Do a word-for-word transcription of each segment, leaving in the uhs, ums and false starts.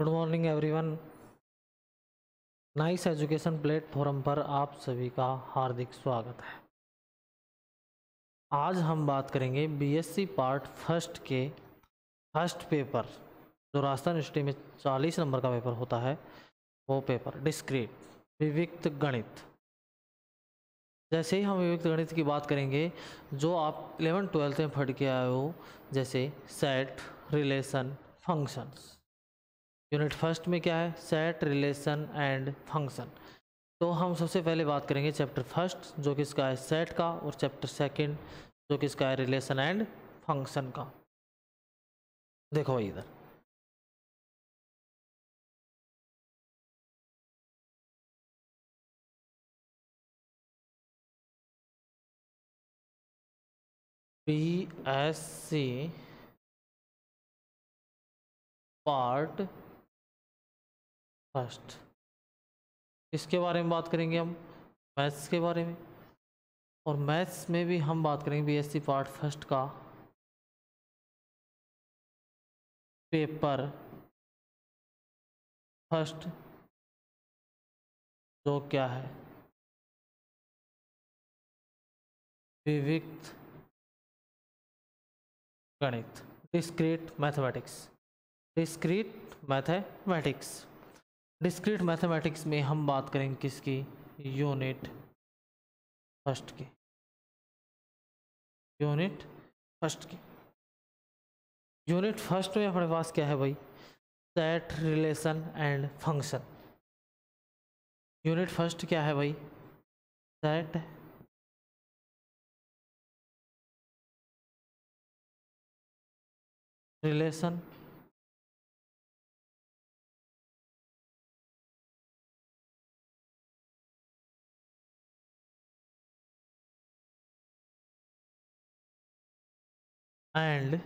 Good morning everyone. Nice education platform पर आप सभी का हार्दिक स्वागत है। आज हम बात करेंगे बीएससी पार्ट फर्स्ट के फर्स्ट पेपर, जो राजस्थान यूनिवर्सिटी में चालीस नंबर का पेपर होता है, वो पेपर डिस्क्रीट विविक्त गणित। जैसे ही हम विविक्त गणित की बात करेंगे, जो आप इलेवन ट्वेल्थ में पढ़ के आए हो, जैसे set, relation, functions. Unit first में क्या है? Set, relation and function. तो हम सबसे पहले बात करेंगे चैप्टर फर्स्ट, जो किसका है? सेट का, और चैप्टर सेकंड, जो किसका है? रिलेशन एंड फंक्शन का। देखो इधर B S C part first, इसके बारे में बात करेंगे हम, मैथ्स के बारे में। और मैथ्स में भी हम बात करेंगे बीएससी पार्ट फर्स्ट का पेपर फर्स्ट, जो क्या है? विविक्त गणित, discrete mathematics. Discrete mathematics discrete mathematics में हम बात करेंगे किसकी? यूनिट फर्स्ट की यूनिट फर्स्ट की यूनिट फर्स्ट में हमारे पास क्या है भाई? Set, relation and function. Unit first क्या है भाई? Set, relation and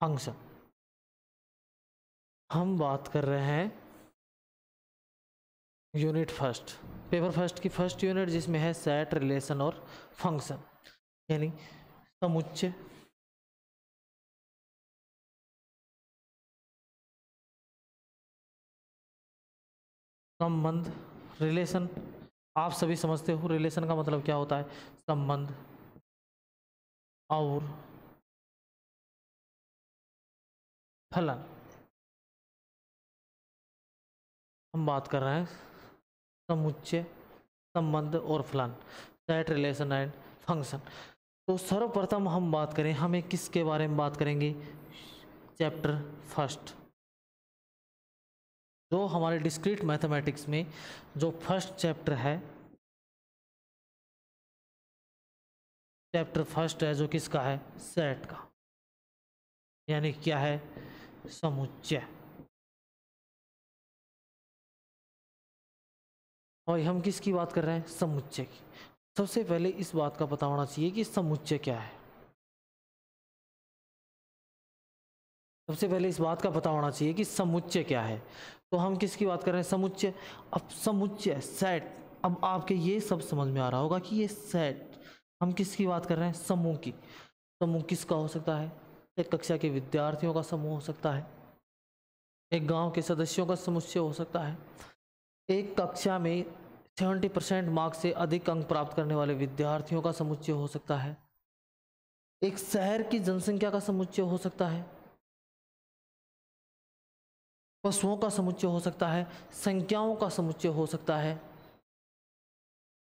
function. हम बात कर रहे हैं यूनिट फर्स्ट, पेपर फर्स्ट की फर्स्ट यूनिट, जिसमें है सेट, रिलेशन और फंक्शन, यानी समुच्चय, संबंध, रिलेशन। आप सभी समझते हो रिलेशन का मतलब क्या होता है? संबंध और फलन। हम बात कर रहे हैं समुच्चय, संबंध और फलन, सेट, रिलेशन एंड फंक्शन। तो सर्वप्रथम हम बात करें, हमें किसके बारे में बात करेंगे? चैप्टर फर्स्ट, जो हमारे डिस्क्रीट मैथमेटिक्स में जो फर्स्ट चैप्टर है, चैप्टर फर्स्ट है, जो किसका है? सेट का, यानी क्या है? समुच्चय। और हम किसकी बात कर रहे हैं? समुच्चय की। सबसे पहले इस बात का पता होना चाहिए कि समुच्चय क्या है। सबसे पहले इस बात का पता होना चाहिए कि समुच्चय क्या है। तो हम किसकी बात कर रहे हैं? समुच्चय। अब समुच्चय, सेट, अब आपके ये सब समझ में आ रहा होगा कि ये सेट, हम किसकी बात कर रहे हैं? समूह की। समूह किसका हो सकता है? एक कक्षा के विद्यार्थियों का समूह हो सकता है, एक गांव के सदस्यों का समुच्चय हो सकता है, एक कक्षा में सेवेंटी परसेंट मार्क से अधिक अंक प्राप्त करने वाले विद्यार्थियों का समुच्चय हो सकता है, एक शहर की जनसंख्या का समुच्चय हो सकता है, पशुओं का समुच्चय हो सकता है, संख्याओं का समुच्चय हो सकता है।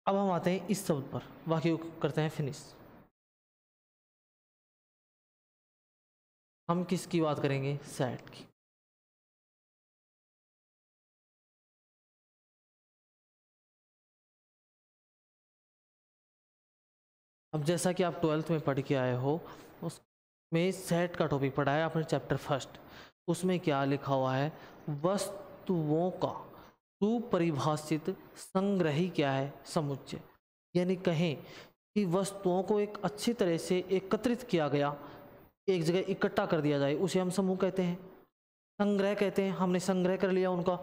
अब हम आते हैं इस शब्द पर, बाकी करते हैं फिनिश। हम किसकी बात करेंगे? सेट की। अब जैसा कि आप ट्वेल्थ में पढ़ के आए हो, उसमें सेट का टॉपिक पढ़ा है आपने, चैप्टर फर्स्ट। उसमें क्या लिखा हुआ है? वस्तुओं का सुपरिभाषित संग्रही क्या है? समुच्चय। यानी कहें कि वस्तुओं को एक अच्छी तरह से एकत्रित किया गया, एक जगह इकट्ठा कर दिया जाए, उसे हम समूह कहते हैं, संग्रह कहते हैं। हमने संग्रह कर लिया उनका,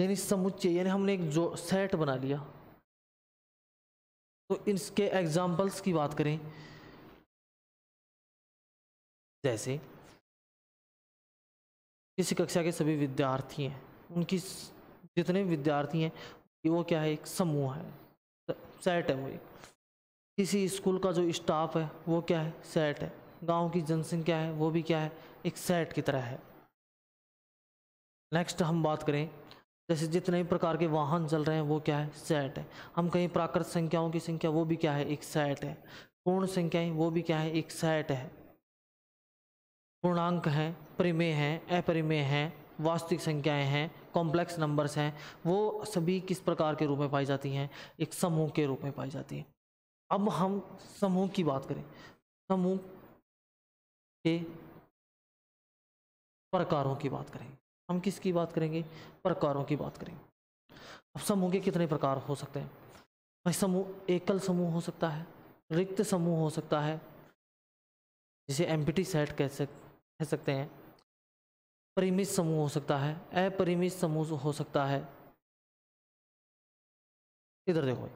यानी समुच्चय, यानी हमने एक जो सेट बना लिया। तो इसके एग्जाम्पल्स की बात करें जैसे इस कक्षा के सभी विद्यार्थी हैं, उनकी जितने विद्यार्थी हैं वो क्या है, एक समूह है, सेट है। वो एक किसी स्कूल का जो स्टाफ है वो क्या है, सेट है। गांव की जनसंख्या है वो भी क्या है, एक सेट की तरह है। नेक्स्ट हम बात करें जैसे जितने भी प्रकार के वाहन चल रहे हैं वो क्या है, सेट है। हम कहीं प्राकृत संख्याओं की संख्या वो भी क्या है, एक सेट है। पूर्ण संख्याएं वो भी क्या है, एक सेट है। पूर्णांक हैं, परिमेय हैं, अपरिमेय हैं, वास्तविक संख्याएं हैं, कॉम्प्लेक्स नंबर्स हैं, वो सभी किस प्रकार के रूप में पाई जाती हैं, एक समूह के रूप में पाई जाती हैं। अब हम समूह की बात करें, समूह के प्रकारों की बात करें। हम किसकी बात करेंगे, प्रकारों की बात करेंगे। अब समूह के कितने प्रकार हो सकते हैं भाई, समूह एकल समूह हो सकता है, रिक्त समूह हो सकता है जिसे एम्प्टी सेट कह कह सकते हैं, परिमित समूह हो सकता है, अपरिमित समूह हो सकता है। इधर देखो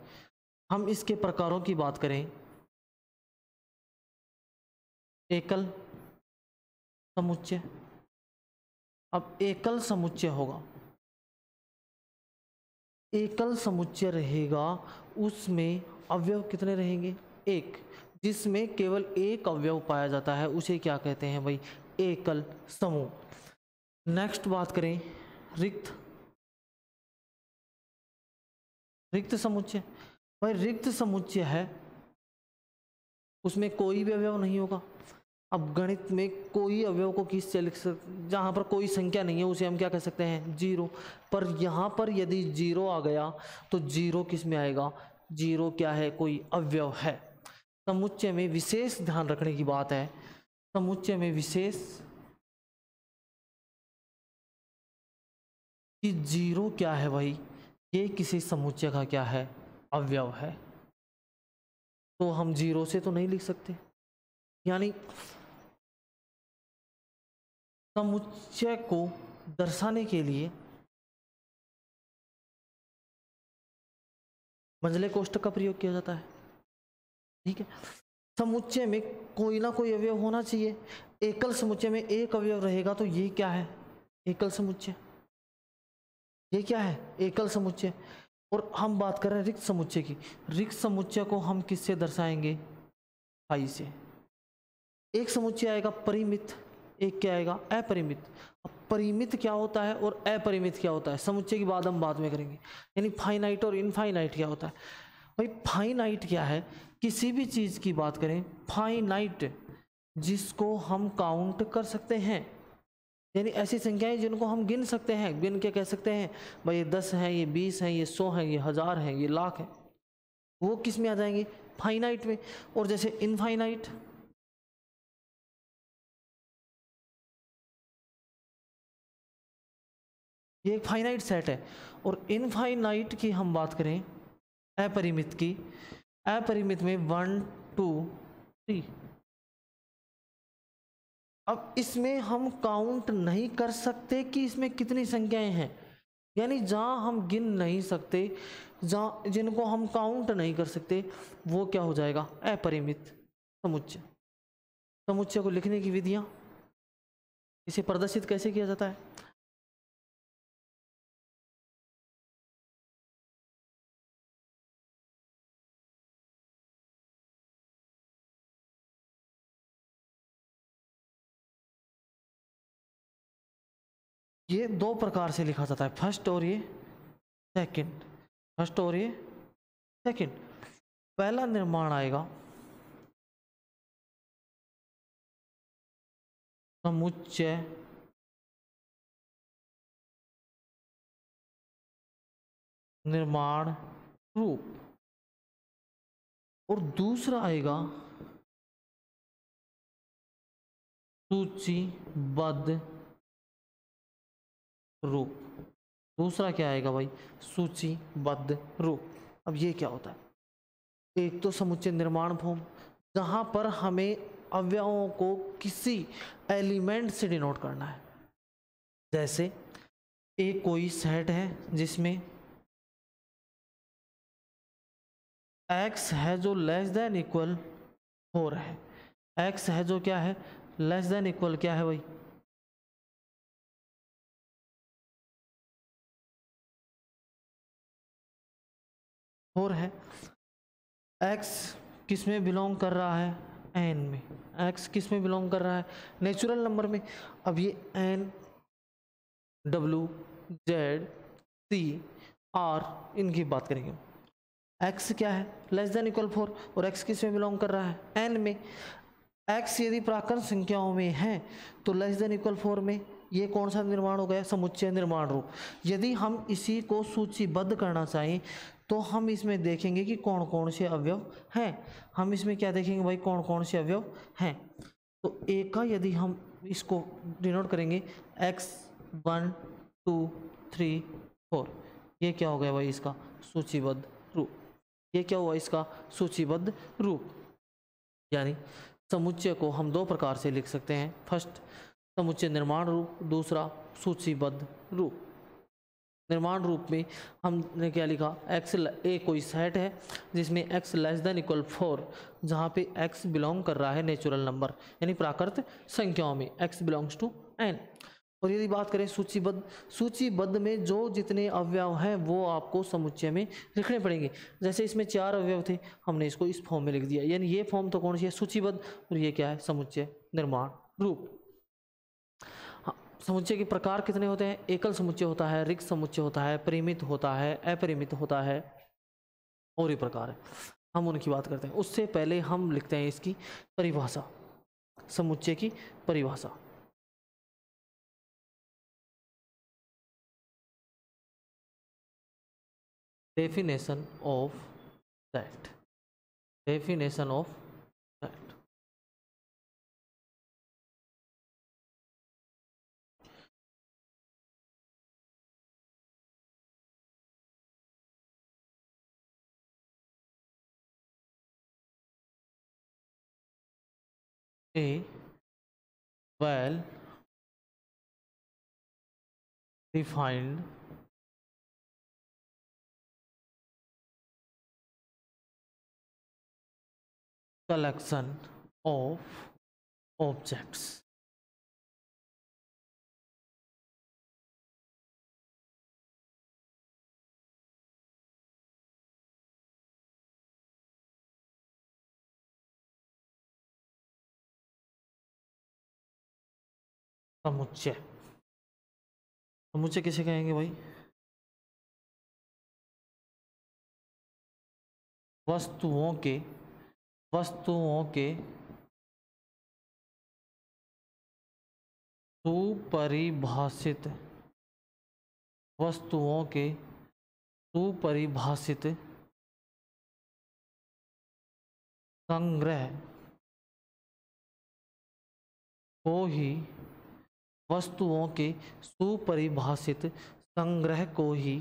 हम इसके प्रकारों की बात करें, एकल समुच्चय। अब एकल समुच्चय होगा, एकल समुच्चय रहेगा, उसमें अवयव कितने रहेंगे, एक। जिसमें केवल एक अवयव पाया जाता है उसे क्या कहते हैं भाई, एकल समूह। नेक्स्ट बात करें रिक्त रिक्त समुच्चय। भाई रिक्त समुच्चय है, उसमें कोई भी अवयव नहीं होगा। अब गणित में कोई अवयव को किस से लिख सकते, जहाँ पर कोई संख्या नहीं है उसे हम क्या कह सकते हैं, जीरो। पर यहाँ पर यदि जीरो आ गया तो जीरो किस में आएगा, जीरो क्या है, कोई अवयव है। समुच्चय में विशेष ध्यान रखने की बात है, समुच्चय में विशेष कि जीरो क्या है भाई, ये किसी समुच्चय का क्या है, अवयव है। तो हम जीरो से तो नहीं लिख सकते, यानी समुच्चय को दर्शाने के लिए मंजले कोष्टक का प्रयोग किया जाता है। ठीक है, समुच्चय में कोई ना कोई अवयव होना चाहिए। एकल समुच्चय में एक अवयव रहेगा तो ये क्या है, एकल समुच्चय। ये क्या है, एकल समुच्चय। और हम बात कर रहे हैं रिक्त समुच्चय की। रिक्त समुच्चय को हम किससे दर्शाएंगे, फाई से। एक समुच्चय आएगा परिमित, एक क्या आएगा, अपरिमित। अब परिमित क्या होता है और अपरिमित क्या होता है, समुच्चय की बात हम बाद में करेंगे। यानी फाइनाइट और इनफाइनाइट क्या होता है भाई, फाइनाइट क्या है, किसी भी चीज़ की बात करें फाइनाइट, जिसको हम काउंट कर सकते हैं, यानी ऐसी संख्याएं जिनको हम गिन सकते हैं, गिन के कह सकते हैं भाई ये दस हैं, ये बीस हैं, ये सौ हैं, ये हज़ार हैं, ये लाख हैं, वो किस में आ जाएंगे, फाइनाइट में। और जैसे इनफाइनाइट, ये एक फाइनाइट सेट है। और इनफाइनाइट की हम बात करें अपरिमित की, अपरिमित में वन टू थ्री। अब इसमें हम काउंट नहीं कर सकते कि इसमें कितनी संख्याएं हैं, यानी जहाँ हम गिन नहीं सकते, जहाँ जिनको हम काउंट नहीं कर सकते वो क्या हो जाएगा, अपरिमित समुच्चय। समुच्चय को लिखने की विधियाँ, इसे प्रदर्शित कैसे किया जाता है, ये दो प्रकार से लिखा जाता है, फर्स्ट और ये सेकंड। फर्स्ट और ये सेकंड। पहला निर्माण आएगा समुच्चय निर्माण रूप, और दूसरा आएगा सूचीबद्ध रूप। दूसरा क्या आएगा भाई, सूचीबद्ध रूप। अब ये क्या होता है, एक तो समुच्चय निर्माण फॉर्म, जहाँ पर हमें अवयवों को किसी एलिमेंट से डिनोट करना है। जैसे एक कोई सेट है जिसमें x है जो लेस देन इक्वल फोर है, x है जो क्या है लेस देन इक्वल क्या है भाई, फोर है। एक्स किस में बिलोंग कर रहा है, एन में। एक्स किस में बिलोंग कर रहा है, नेचुरल नंबर में। अब ये N W Z C R इनकी बात करेंगे। एक्स क्या है, लेस देन इक्वल फोर, और एक्स किस में बिलोंग कर रहा है, एन में। एक्स यदि प्राकृत संख्याओं में है तो लेस देन इक्वल फोर में ये कौन सा निर्माण हो गया, समुच्चय निर्माण रूप। यदि हम इसी को सूचीबद्ध करना चाहें तो हम इसमें देखेंगे कि कौन कौन से अवयव हैं। हम इसमें क्या देखेंगे भाई, कौन कौन से अवयव हैं। तो ए का यदि हम इसको डिनोट करेंगे x one two three four, ये क्या हो गया भाई इसका सूचीबद्ध रूप। ये क्या हुआ इसका सूचीबद्ध रूप। यानी समुच्चय को हम दो प्रकार से लिख सकते हैं, फर्स्ट समुच्चय निर्माण रूप, दूसरा सूचीबद्ध रूप। निर्माण रूप में हमने क्या लिखा, एक्स ए कोई सेट है जिसमें x less than equal four, जहाँ पे एक्स बिलोंग कर रहा है नेचुरल नंबर यानी प्राकृत संख्याओं में, एक्स बिलोंग्स टू एन। और यदि बात करें सूचीबद्ध, सूचीबद्ध में जो जितने अवयव हैं वो आपको समुच्चय में लिखने पड़ेंगे। जैसे इसमें चार अवयव थे, हमने इसको इस फॉर्म में लिख दिया, यानी ये फॉर्म तो कौन सी है, सूचीबद्ध, और ये क्या है, समुच्चय निर्माण रूप। समुच्चय के प्रकार कितने होते हैं, एकल समुच्चय होता है, रिक्त समुच्चय होता है, परिमित होता है, अपरिमित होता है, और ये प्रकार है। हम उनकी बात करते हैं, उससे पहले हम लिखते हैं इसकी परिभाषा, समुच्चय की परिभाषा। Definition of set, definition of set. A well defined collection of objects समुच्चय। समुच्चय किसे कहेंगे भाई, वस्तुओं के, वस्तुओं के सुपरिभाषित, वस्तुओं के सुपरिभाषित संग्रह को ही, वस्तुओं के सुपरिभाषित संग्रह को ही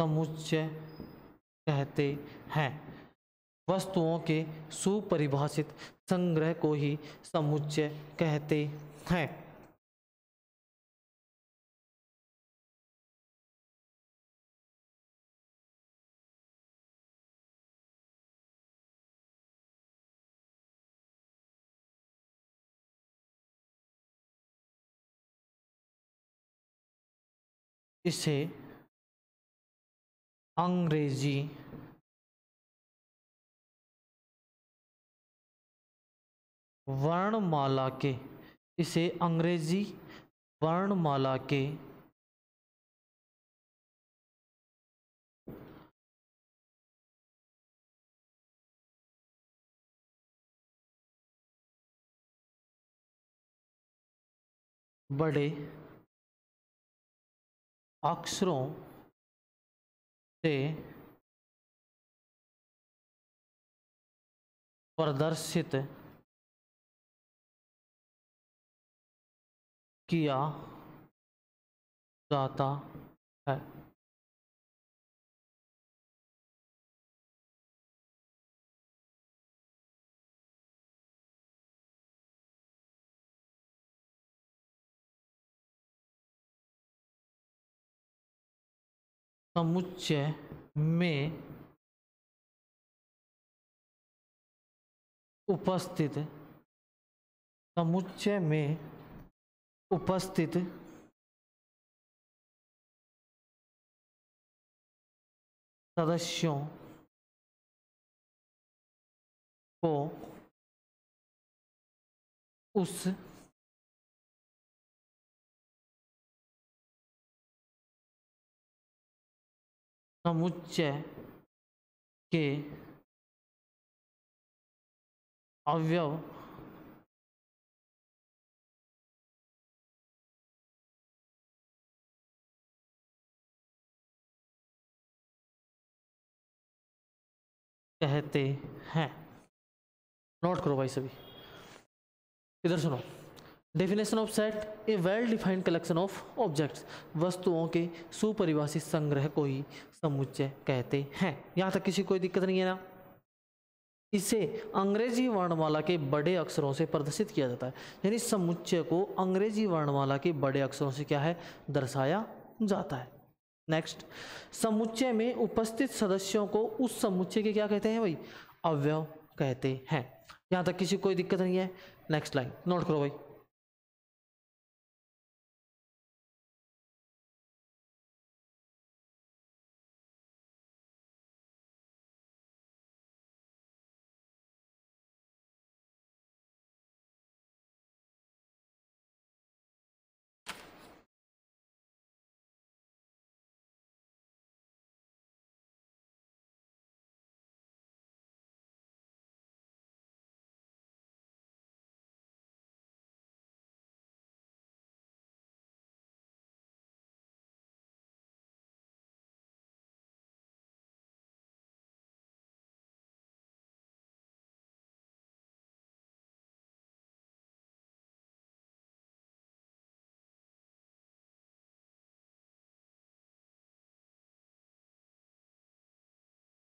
समुच्चय कहते हैं। वस्तुओं के सुपरिभाषित संग्रह को ही समुच्चय कहते हैं। इसे अंग्रेजी वर्णमाला के, इसे अंग्रेजी वर्णमाला के बड़े अक्षरों से प्रदर्शित किया जाता है। समुच्चय में उपस्थित समुच्चय में उपस्थित सदस्यों को उस समुच्चय के अवयव कहते हैं। नोट करो भाई सभी, इधर सुनो। Definition of set, a well defined collection of objects, वस्तुओं के सुपरिभाषित संग्रह को ही समुच्चय कहते हैं। यहाँ तक किसी कोई दिक्कत नहीं है ना। इसे अंग्रेजी वर्णमाला के बड़े अक्षरों से प्रदर्शित किया जाता है, यानी समुच्चय को अंग्रेजी वर्णमाला के बड़े अक्षरों से क्या है, दर्शाया जाता है। नेक्स्ट, समुच्चय में उपस्थित सदस्यों को उस समुच्चय के क्या कहते हैं भाई, अवयव कहते हैं। यहाँ तक किसी कोई दिक्कत नहीं है। नेक्स्ट लाइन नोट करो भाई।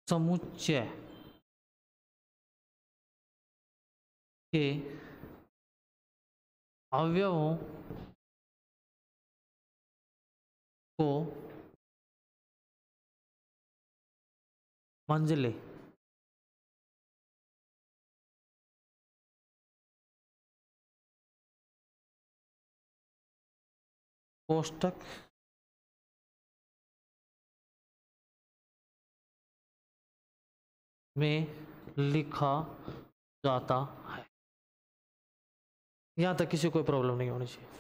समुच्चय के अवयवों को मंजले कोष्ठक में लिखा जाता है। यहां तक किसी कोई प्रॉब्लम नहीं होनी चाहिए।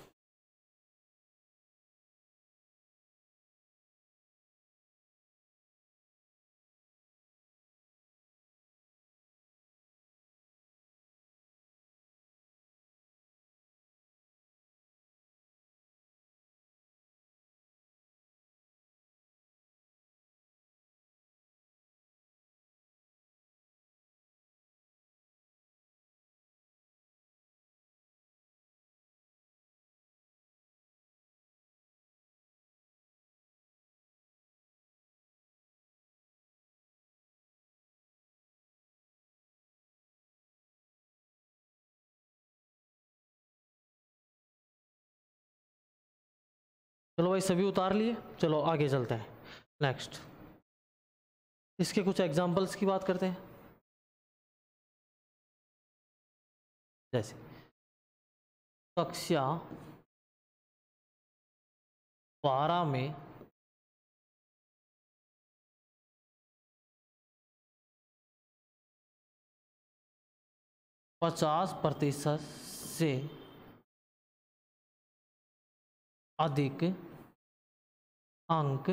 चलो भाई सभी उतार लिए, चलो आगे चलते हैं। नेक्स्ट, इसके कुछ एग्जांपल्स की बात करते हैं। जैसे कक्षा बारह में पचास प्रतिशत से अधिक अंक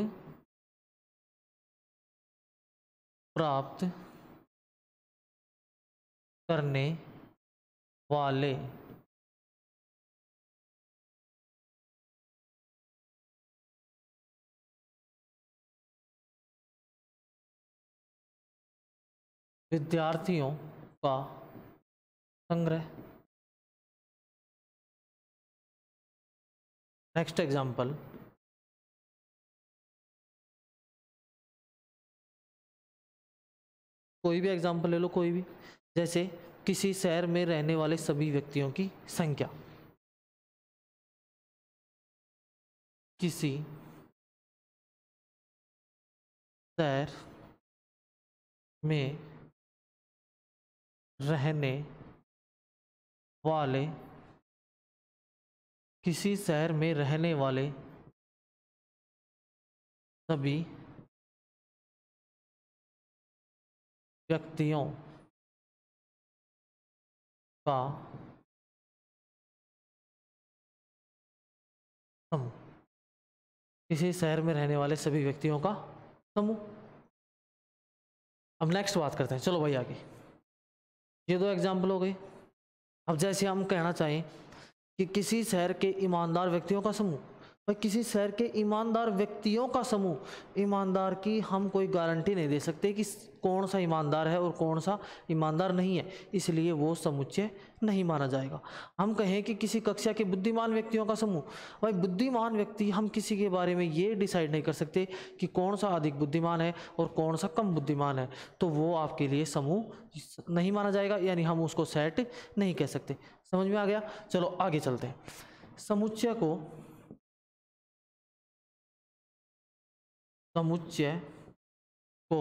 प्राप्त करने वाले विद्यार्थियों का संग्रह। नेक्स्ट एग्जाम्पल, कोई भी एग्जाम्पल ले लो, कोई भी। जैसे किसी शहर में रहने वाले सभी व्यक्तियों की संख्या, किसी शहर में रहने वाले किसी शहर में रहने वाले सभी व्यक्तियों का समूह, किसी शहर में रहने वाले सभी व्यक्तियों का समूह। अब नेक्स्ट बात करते हैं, चलो भाई आगे। ये दो एग्जाम्पल हो गए। अब जैसे हम कहना चाहें कि किसी शहर के ईमानदार व्यक्तियों का समूह, भाई किसी शहर के ईमानदार व्यक्तियों का समूह, ईमानदार की हम कोई गारंटी नहीं दे सकते कि कौन सा ईमानदार है और कौन सा ईमानदार नहीं है, इसलिए वो समुच्चय नहीं माना जाएगा। हम कहें कि किसी कक्षा के बुद्धिमान व्यक्तियों का समूह, भाई बुद्धिमान व्यक्ति, हम किसी के बारे में ये डिसाइड नहीं कर सकते कि कौन सा अधिक बुद्धिमान है और कौन सा कम बुद्धिमान है, तो वो आपके लिए समूह नहीं माना जाएगा, यानी हम उसको सेट नहीं कह सकते। समझ में आ गया? चलो आगे चलते हैं। समुच्चय को समुच्चय को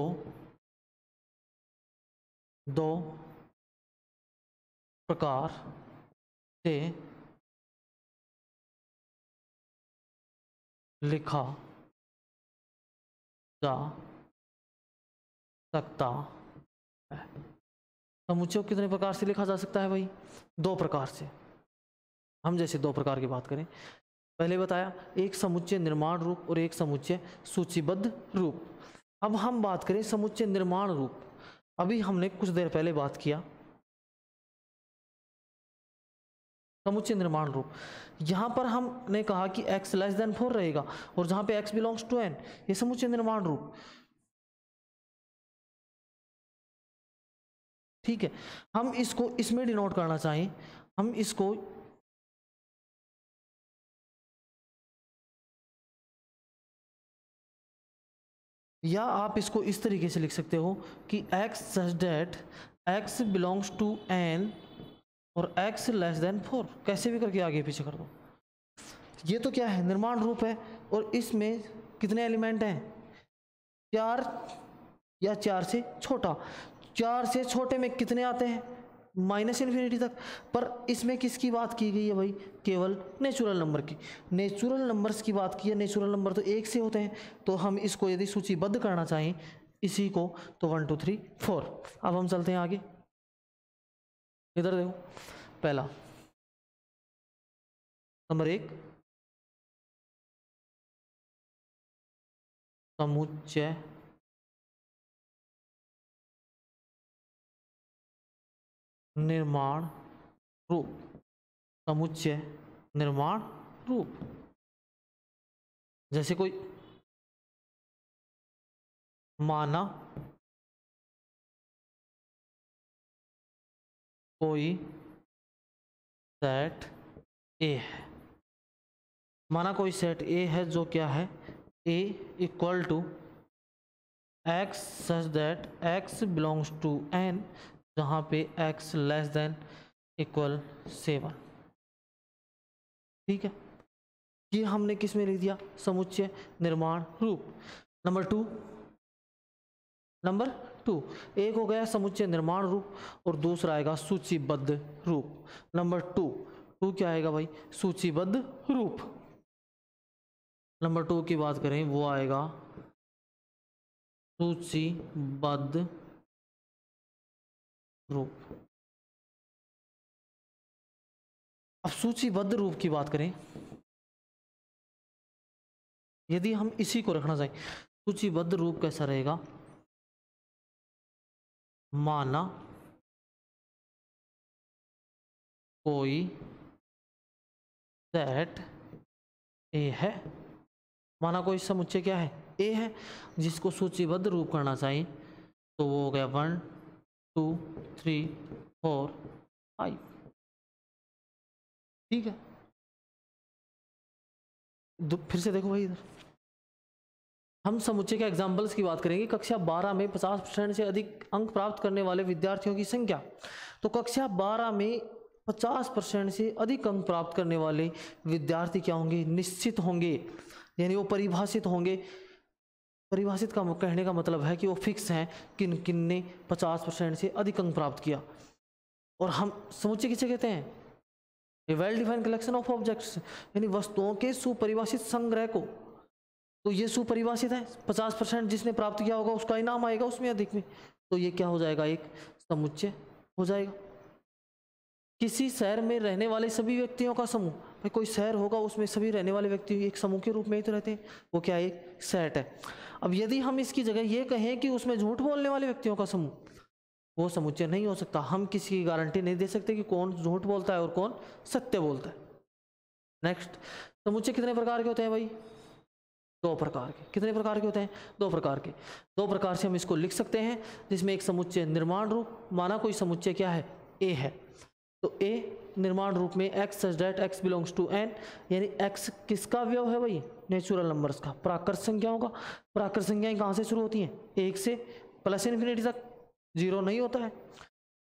दो प्रकार से लिखा जा सकता है। समुच्चय को कितने प्रकार से लिखा जा सकता है भाई? दो प्रकार से। हम जैसे दो प्रकार की बात करें, पहले बताया एक समुच्चय निर्माण रूप और एक समुच्चय सूचीबद्ध रूप। अब हम बात करें समुच्चय निर्माण रूप। अभी हमने कुछ देर पहले बात किया समुच्चय निर्माण रूप। यहाँ पर हमने कहा कि x लेस देन फोर रहेगा और जहाँ पे x बिलोंग्स टू n, ये समुच्चय निर्माण रूप। ठीक है, हम इसको इसमें डिनोट करना चाहें, हम इसको या आप इसको इस तरीके से लिख सकते हो कि x such that x belongs to n और x लेस देन फोर, कैसे भी करके आगे पीछे कर दो। ये तो क्या है? निर्माण रूप है और इसमें कितने एलिमेंट हैं? चार या चार से छोटा। चार से छोटे में कितने आते हैं? माइनस इन्फिनिटी तक। पर इसमें किसकी बात की गई है भाई? केवल नेचुरल नंबर की, नेचुरल नंबर्स की बात की है। नेचुरल नंबर तो एक से होते हैं, तो हम इसको यदि सूचीबद्ध करना चाहें इसी को, तो वन टू थ्री फोर। अब हम चलते हैं आगे, इधर देखो। पहला नंबर एक, समुच्चय निर्माण रूप, समुच्चय निर्माण रूप। जैसे कोई माना कोई सेट ए है, माना कोई सेट ए है जो क्या है, A equal to x such that x belongs to N, जहाँ पे x less than equal seven. ठीक है, ये हमने किस में लिख दिया? समुच्चय निर्माण रूप। नंबर टू, नंबर टू एक हो गया समुच्चय निर्माण रूप और दूसरा आएगा सूचीबद्ध रूप। नंबर टू, टू क्या आएगा भाई? सूचीबद्ध रूप। नंबर टू की बात करें, वो आएगा सूचीबद्ध रूप। अब सूचीबद्ध रूप की बात करें, यदि हम इसी को रखना चाहें, सूचीबद्ध रूप कैसा रहेगा? माना कोई सेट ए है, माना कोई समुच्चय क्या है? ए है, जिसको सूचीबद्ध रूप करना चाहिए तो वो हो गया one two three four five. ठीक है, फिर से देखो भाई इधर। हम समुच्चय के एग्जाम्पल्स की बात करेंगे। कक्षा बारह में पचास परसेंट से अधिक अंक प्राप्त करने वाले विद्यार्थियों की संख्या, तो कक्षा बारह में पचास परसेंट से अधिक अंक प्राप्त करने वाले विद्यार्थी क्या होंगे? निश्चित होंगे, यानी वो परिभाषित होंगे। परिभाषित का कहने का मतलब है कि वो फिक्स हैं किन किन ने पचास परसेंट से अधिक अंक प्राप्त किया। और हम समुच्चय किसे कहते हैं? Well defined collection of objects, यानी वस्तुओं के सुपरिभाषित संग्रह को। तो ये सुपरिभाषित है, पचास परसेंट जिसने प्राप्त किया होगा उसका इनाम आएगा उसमें अधिक में। तो ये क्या हो जाएगा? एक समुच्चय हो जाएगा। किसी शहर में रहने वाले सभी व्यक्तियों का समूह, भाई कोई शहर होगा उसमें सभी रहने वाले व्यक्ति एक समूह के रूप में ही तो रहते हैं, वो क्या एक सेट है। अब यदि हम इसकी जगह ये कहें कि उसमें झूठ बोलने वाले व्यक्तियों का समूह, वो समुच्चय नहीं हो सकता। हम किसी की गारंटी नहीं दे सकते कि कौन झूठ बोलता है और कौन सत्य बोलता है। नेक्स्ट, समुच्चय कितने प्रकार के होते हैं भाई? दो प्रकार के। कितने प्रकार के होते हैं? दो प्रकार के। दो प्रकार से हम इसको लिख सकते हैं, जिसमें एक समुच्चय निर्माण रूप, माना कोई समुच्चय क्या है ए है, तो ए निर्माण रूप में x such that x belongs to N, यानी एक्स किसका व्यव है भाई? नेचुरल नंबर्स का, प्राकृत संख्याओं का। प्राकृत संख्याएं कहाँ से शुरू होती हैं? एक से प्लस इन्फिनिटी तक, जीरो नहीं होता है।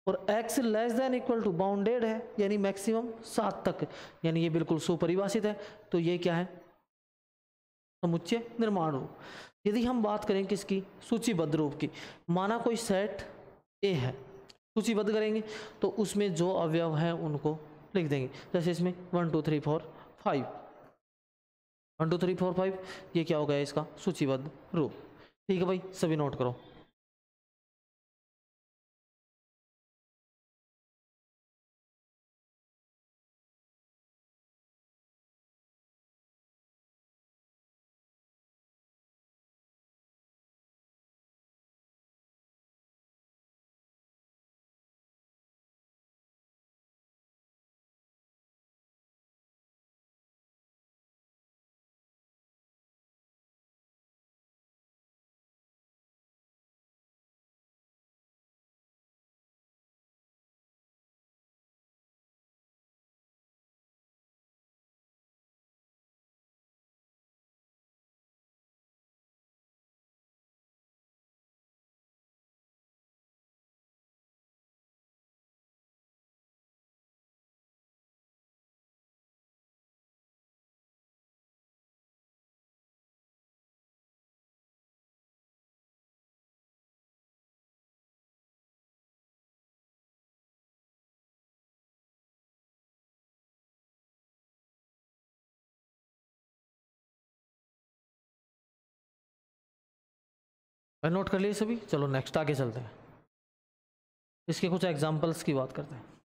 और x less than equal to bounded है, यानी मैक्सिमम सात तक, यानी ये बिल्कुल सुपरिभाषित है। तो ये क्या है? समुच्चय निर्माण रूप। यदि हम बात करें किसकी? सूचीबद्ध रूप की, माना कोई सेट ए है, सूचीबद्ध करेंगे तो उसमें जो अवयव हैं उनको लिख देंगे। जैसे इसमें one two three four five, one two three four five, ये क्या हो गया इसका सूचीबद्ध रूप। ठीक है भाई, सभी नोट करो। नोट कर लिए सभी। चलो नेक्स्ट आगे चलते हैं, इसके कुछ एग्जांपल्स की बात करते हैं।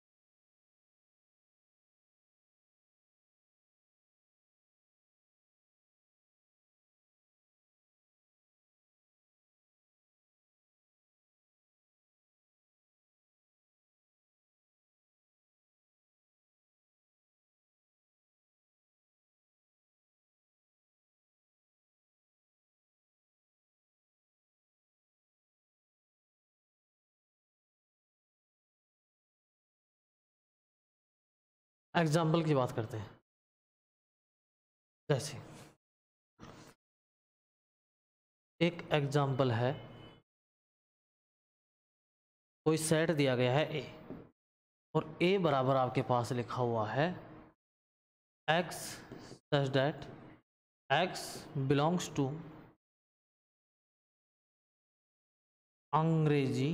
एग्जाम्पल की बात करते हैं, जैसे एक एग्जाम्पल है, कोई सेट दिया गया है ए और ए बराबर आपके पास लिखा हुआ है x such that x belongs to अंग्रेजी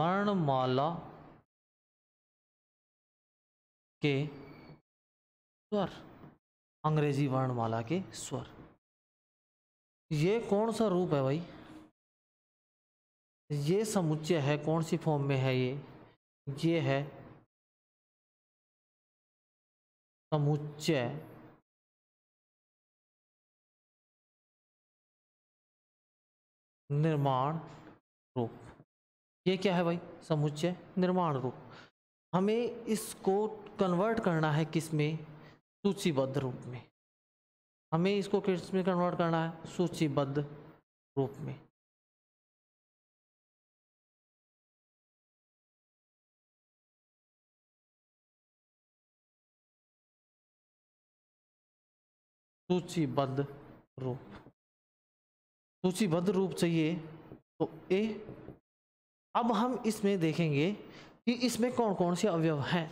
वर्णमाला के स्वर, अंग्रेजी वर्णमाला के स्वर। ये कौन सा रूप है भाई? ये समुच्चय है। कौन सी फॉर्म में है ये? ये है समुच्चय निर्माण रूप। ये क्या है भाई? समुच्चय निर्माण रूप। हमें इसको कन्वर्ट करना है किस में? सूचीबद्ध रूप में। हमें इसको किस में कन्वर्ट करना है? सूचीबद्ध रूप में। सूचीबद्ध रूप, सूचीबद्ध रूप चाहिए तो ए। अब हम इसमें देखेंगे कि इसमें कौन कौन से अवयव हैं।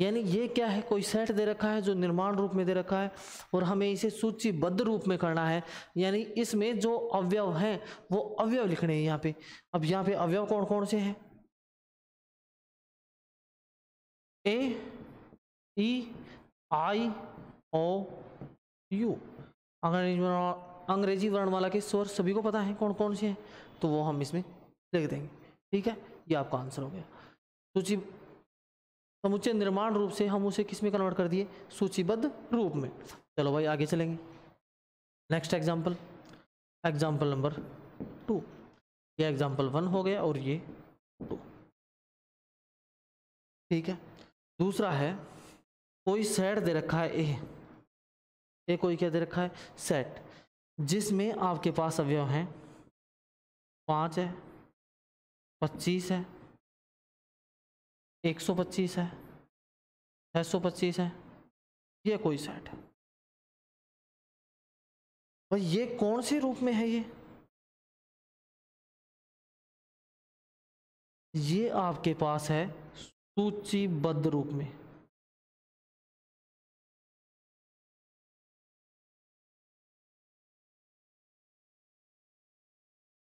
यानी ये क्या है, कोई सेट दे रखा है जो निर्माण रूप में दे रखा है और हमें इसे सूचीबद्ध रूप में करना है, यानी इसमें जो अवयव हैं वो अवयव लिखने हैं यहाँ पे। अब यहाँ पे अवयव कौन कौन से हैं, ए ई आई ओ यू। अंग्रेजी वर्णमाला के स्वर सभी को पता है कौन कौन से हैं, तो वो हम इसमें लिख देंगे। ठीक है, ये आपका आंसर हो गया। सूची समुच्चय निर्माण रूप से हम उसे किस में कन्वर्ट कर दिए, सूचीबद्ध रूप में। चलो भाई आगे चलेंगे, next example, example number two. ये एग्जाम्पल वन हो गया और ये टू। ठीक है, दूसरा है कोई सेट दे रखा है ए, ए कोई क्या दे रखा है, सेट, जिसमें आपके पास अवयव हैं पाँच है, पच्चीस है, एक सौ पच्चीस है, छः सौ पच्चीस है। ये कोई सेट है और ये कौन से रूप में है, ये ये आपके पास है सूचीबद्ध रूप में।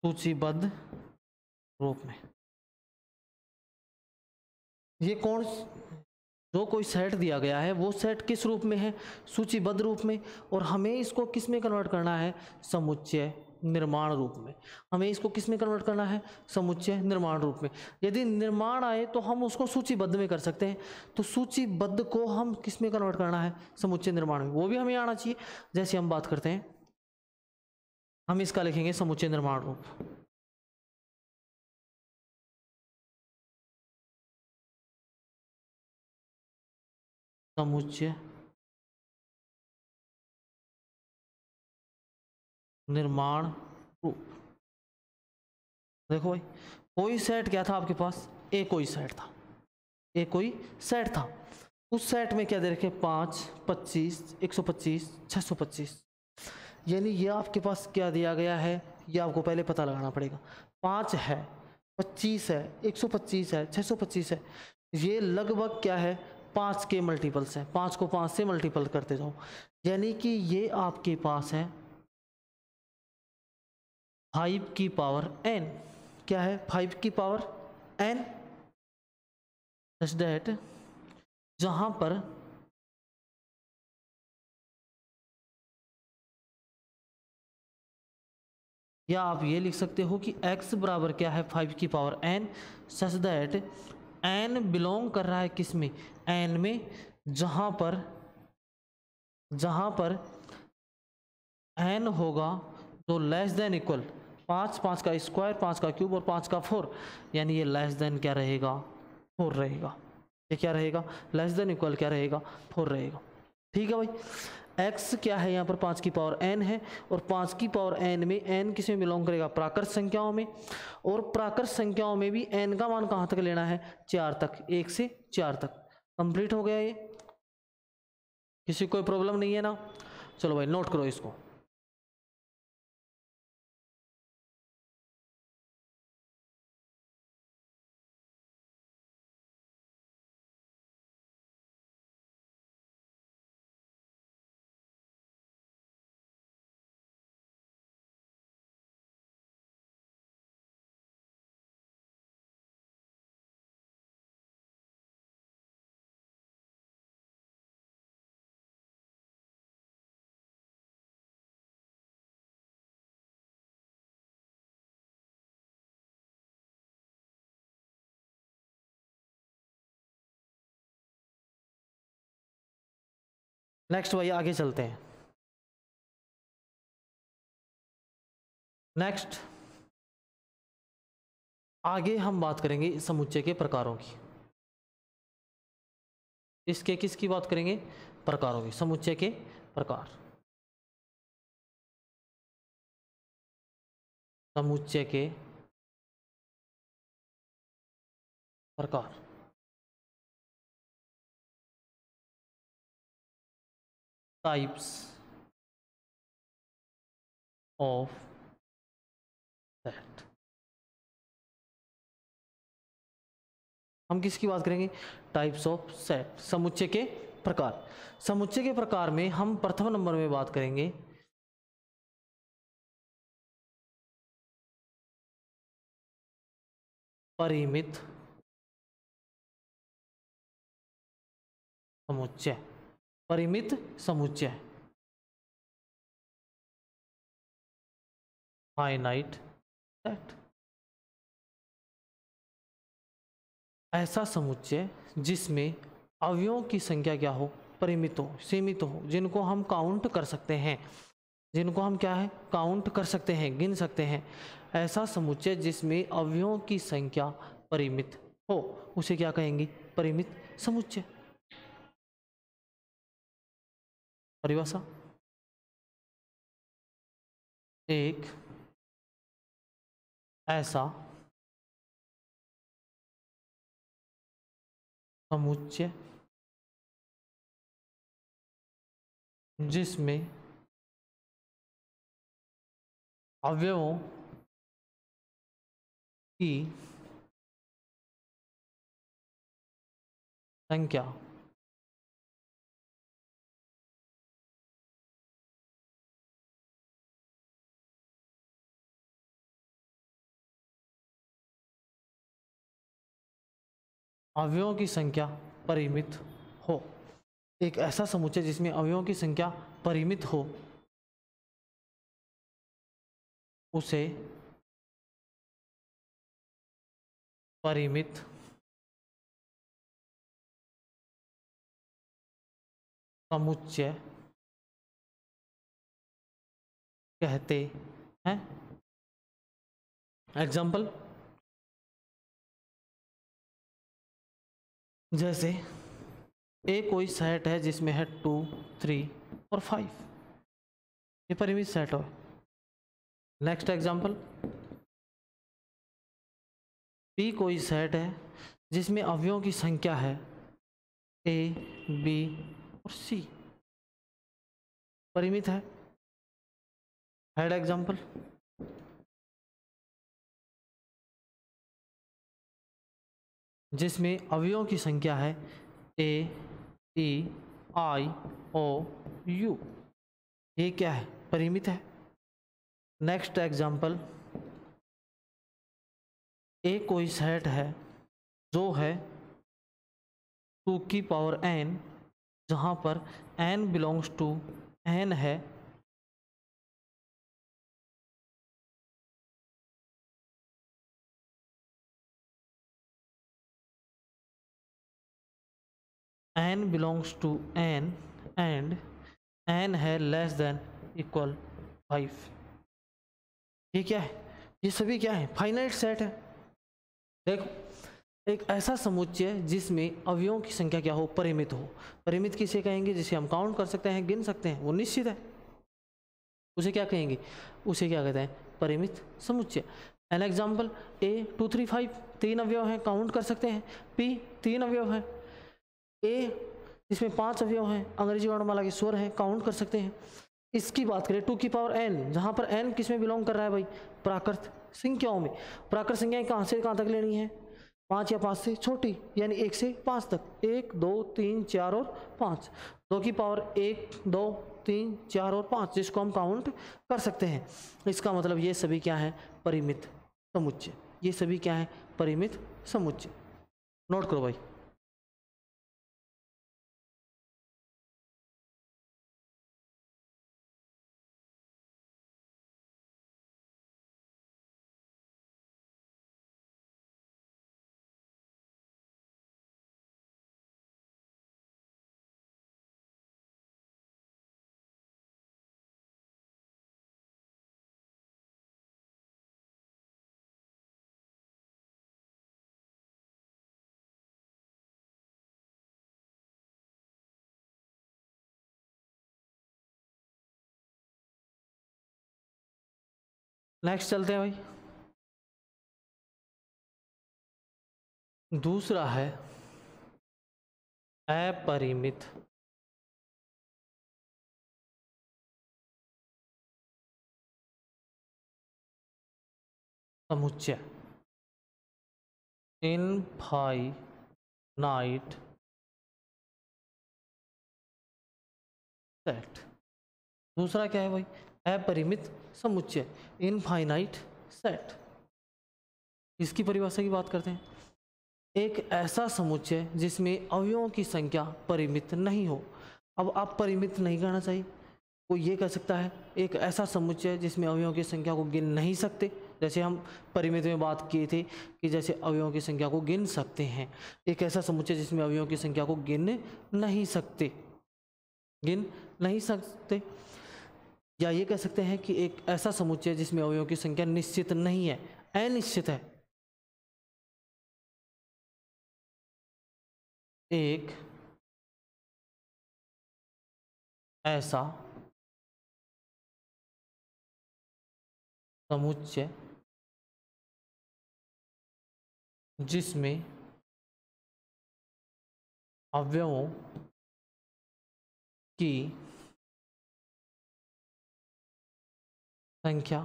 सूचीबद्ध रूप में ये कौन, जो कोई सेट दिया गया है वो सेट किस रूप में है, सूचीबद्ध रूप में, और हमें इसको किस में कन्वर्ट करना है, समुच्चय निर्माण रूप में। हमें इसको किस में कन्वर्ट करना है, समुच्चय निर्माण रूप में। यदि निर्माण आए तो हम उसको सूचीबद्ध में कर सकते हैं, तो सूचीबद्ध को हम किस में कन्वर्ट करना है, समुच्चय निर्माण में, वो भी हमें आना चाहिए। जैसे हम बात करते हैं, हम इसका लिखेंगे समुच्चय निर्माण रूप। समुच्चय निर्माण रूप। देखो भाई, कोई सेट क्या था आपके पास, ए कोई सेट था, ए कोई सेट था। उस सेट में क्या दे रखे, पाँच, पच्चीस, एक सौ पच्चीस, छः सौ पच्चीस। यानी ये आपके पास क्या दिया गया है, ये आपको पहले पता लगाना पड़ेगा। पाँच है, पच्चीस है, एक सौ पच्चीस है, छः सौ पच्चीस है, ये लगभग क्या है, पाँच के मल्टीपल्स हैं। पाँच को पाँच से मल्टीपल करते जाओ, यानी कि ये आपके पास है फाइव की पावर एन। क्या है, फाइव की पावर एन, सच दैट जहाँ पर या आप ये लिख सकते हो कि x बराबर क्या है, फाइव की power N, such that N belong कर रहा है किस में, एन में, जहाँ पर जहाँ पर एन होगा तो लेस देन इक्वल पाँच, पाँच का स्क्वायर, पाँच का क्यूब और पाँच का फोर, यानी ये लेस देन क्या रहेगा, फोर रहेगा। ये क्या रहेगा, लेस देन इक्वल क्या रहेगा, फोर रहेगा। ठीक है भाई, एक्स क्या है यहाँ पर, पाँच की पावर एन है, और पाँच की पावर एन में एन किस में बिलोंग करेगा, प्राकृत संख्याओं में, और प्राकृत संख्याओं में भी एन का मान कहाँ तक लेना है, चार तक, एक से चार तक। कंप्लीट हो गया, ये किसी कोई प्रॉब्लम नहीं है ना। चलो भाई नोट करो इसको, नेक्स्ट भाई आगे चलते हैं। नेक्स्ट आगे हम बात करेंगे समुच्चय के प्रकारों की, इसके किसकी बात करेंगे, प्रकारों की, समुच्चय के प्रकार, समुच्चय के प्रकार। टाइप्स ऑफ सेट, हम किसकी बात करेंगे? टाइप्स ऑफ सेट, समुच्चय के प्रकार। समुच्चय के प्रकार में हम प्रथम नंबर में बात करेंगे परिमित समुच्चय। परिमित समुच्चय, फाइनाइट सेट, ऐसा समुच्चय जिसमें अवयवों की संख्या क्या हो? परिमित हो, सीमित हो, जिनको हम काउंट कर सकते हैं, जिनको हम क्या है काउंट कर सकते हैं, गिन सकते हैं। ऐसा समुच्चय जिसमें अवयवों की संख्या परिमित हो उसे क्या कहेंगे? परिमित समुच्चय। परिभाषा, एक ऐसा समुच्चय जिसमें अवयवों की संख्या अवयवों की संख्या परिमित हो। एक ऐसा समुच्चय जिसमें अवयवों की संख्या परिमित हो उसे परिमित समुच्चय कहते हैं। एग्जाम्पल, जैसे ए कोई सेट है जिसमें है टू, थ्री और फाइव, ये परिमित सेट हो। नेक्स्ट एग्जाम्पल, बी कोई सेट है जिसमें अवयवों की संख्या है ए, बी और सी, परिमित है। थर्ड एग्जाम्पल, जिसमें अवयवों की संख्या है ए, ई, आई, ओ, यू, ये क्या है? परिमित है। नेक्स्ट एग्जाम्पल, ए कोई सेट है जो है टू की पावर एन, जहाँ पर एन बिलोंग्स टू एन है, n belongs to n and n है less than equal फाइव, ये क्या है? ये सभी क्या है? फाइनाइट सेट है। देखो, एक ऐसा समुच्चय जिसमें अवयवों की संख्या क्या हो? परिमित हो। परिमित किसे कहेंगे? जिसे हम काउंट कर सकते हैं, गिन सकते हैं, वो निश्चित है, उसे क्या कहेंगे? उसे क्या कहते हैं? परिमित समुच्चय। An example, A two three five, तीन अवयव हैं, काउंट कर सकते हैं। पी तीन अवयव है, ए इसमें पांच अवयव हैं, अंग्रेजी वर्णमाला के स्वर हैं, काउंट कर सकते हैं। इसकी बात करें टू की पावर एन, जहाँ पर एन किस में बिलोंग कर रहा है भाई? प्राकृत संख्याओं में। प्राकृत संख्याएं कहाँ से कहाँ तक लेनी है? पाँच या पाँच से छोटी, यानी एक से पाँच तक, एक, दो, तीन, चार और पाँच। दो की पावर एक, दो, तीन, चार और पाँच, जिसको हम काउंट कर सकते हैं। इसका मतलब ये सभी क्या है? परिमित समुच्चय। ये सभी क्या है? परिमित समुच्चय। नोट करो भाई। नेक्स्ट चलते हैं भाई। दूसरा है अपरिमित समुच्चय। Infinite set. दूसरा क्या है भाई? अपरिमित समुच्चय, इनफाइनाइट सेट। इसकी परिभाषा की बात करते हैं, एक ऐसा समुच्चय जिसमें अवयवों की संख्या परिमित नहीं हो। अब आप परिमित नहीं कहना चाहिए, वो ये कह सकता है एक ऐसा समुच्चय जिसमें अवयवों की संख्या को गिन नहीं सकते। जैसे हम परिमित में बात किए थे कि जैसे अवयवों की संख्या को गिन सकते हैं, एक ऐसा समुच्चय जिसमें अवयवों की संख्या को गिन नहीं सकते, गिन नहीं सकते। या ये कह सकते हैं कि एक ऐसा समुच्चय जिसमें अवयवों की संख्या निश्चित नहीं है, अनिश्चित है। एक ऐसा समुच्चय जिसमें अवयवों की संख्या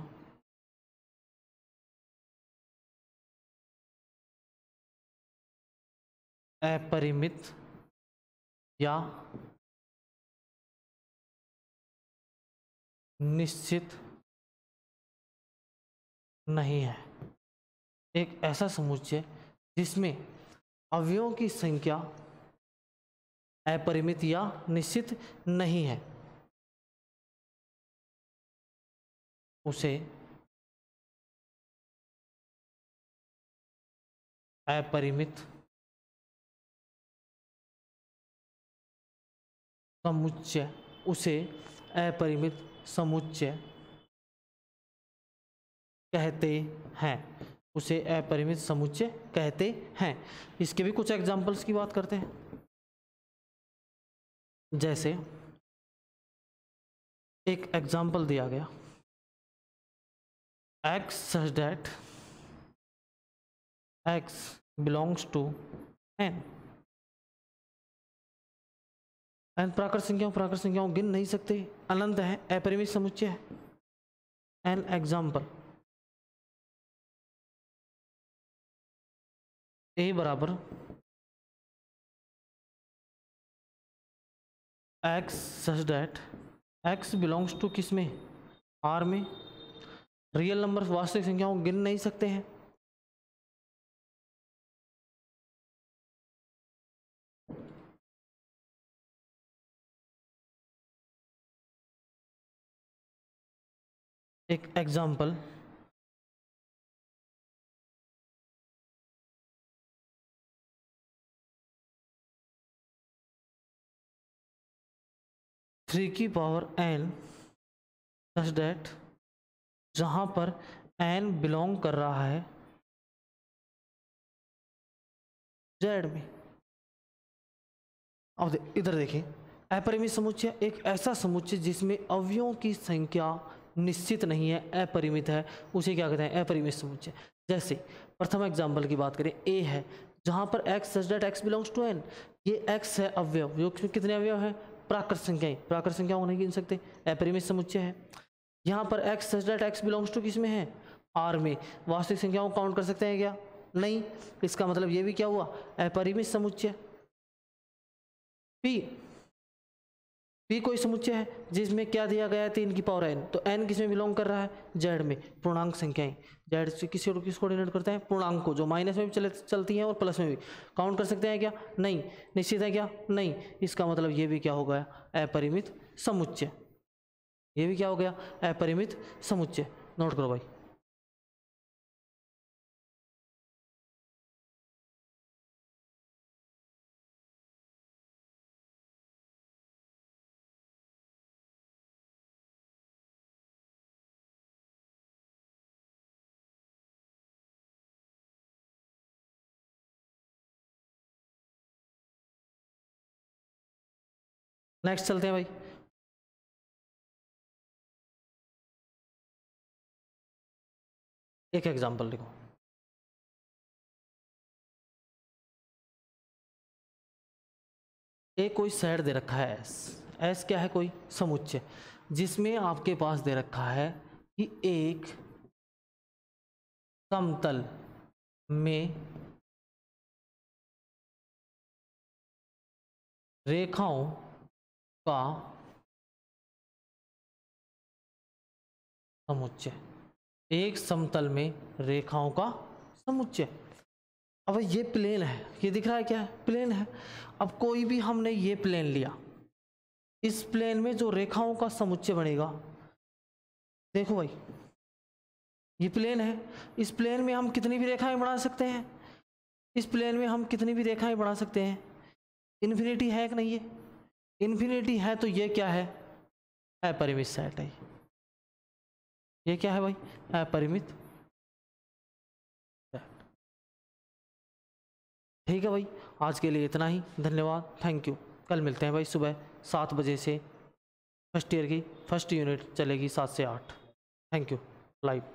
अपरिमित या निश्चित नहीं है। एक ऐसा समुच्चय जिसमें अवयवों की संख्या अपरिमित या निश्चित नहीं है, उसे अपरिमित समुच्चय उसे अपरिमित समुच्चय कहते हैं, उसे अपरिमित समुच्चय कहते हैं। इसके भी कुछ एग्जाम्पल्स की बात करते हैं। जैसे एक एग्जाम्पल दिया गया, x such that x belongs to N. N प्राकृत संख्याओं प्राकृत संख्याओं गिन नहीं सकते, अनंत है, अपरिमित समुच्चय है। एन एग्जाम्पल, ए बराबर x such that x belongs to किस में, आर में। रियल नंबर वास्तविक संख्याओं गिन नहीं सकते हैं, एक एग्जाम्पल। थ्री की पावर एन सच दैट जहां पर एन बिलोंग कर रहा है जेड में। अब इधर देखें, अपरिमित समुच्चय एक ऐसा समुच्चय जिसमें अवयवों की संख्या निश्चित नहीं है, अपरिमित है, उसे क्या कहते हैं? अपरिमित समुच्चय। जैसे प्रथम एग्जाम्पल की बात करें, ए है जहाँ पर x such that x belongs to N. ये एक्स है अवयव, जो कितने अवयव हैं? प्राकृत संख्याएं, प्राकृत संख्या को नहीं गिन सकते, अपरिमित समुच्चय है। यहाँ पर x such that x belongs to किस में है, आर में। वास्तविक संख्याओं को काउंट कर सकते हैं क्या? नहीं। इसका मतलब ये भी क्या हुआ? अपरिमित समुच्चय। पी पी कोई समुच्चय है जिसमें क्या दिया गया है, तीन की पावर एन। तो एन किसमें बिलोंग कर रहा है? जेड में। पूर्णांक संख्याएं जेड से किसी को किस कोऑर्डिनेट करते हैं? पूर्णांक को, जो माइनस में भी चले चलती हैं और प्लस में भी। काउंट कर सकते हैं क्या? नहीं। निश्चित है क्या? नहीं। इसका मतलब ये भी क्या हो गया? अपरिमित समुच्चय। ये भी क्या हो गया? अपरिमित समुच्चय। नोट करो भाई। नेक्स्ट चलते हैं भाई, एक एग्जांपल लिखो। एक कोई सेट दे रखा है एस। एस क्या है? कोई समुच्चय जिसमें आपके पास दे रखा है कि एक समतल में रेखाओं का समुच्चय, एक समतल में रेखाओं का समुच्चय। अब ये प्लेन है, ये दिख रहा है क्या है, प्लेन है। अब कोई भी हमने ये प्लेन लिया, इस प्लेन में जो रेखाओं का समुच्चय बनेगा, देखो भाई ये प्लेन है, इस प्लेन में हम कितनी भी रेखाएं बना सकते हैं, इस प्लेन में हम कितनी भी रेखाएं बना सकते हैं। इन्फिनिटी है कि नहीं, ये इन्फिनिटी है तो ये क्या है, अपरिमित सेट है। ये क्या है भाई, अपरिमित सेट। ठीक है भाई, आज के लिए इतना ही, धन्यवाद, थैंक यू। कल मिलते हैं भाई सुबह सात बजे से, फर्स्ट ईयर की फर्स्ट यूनिट चलेगी सात से आठ। Thank you, live.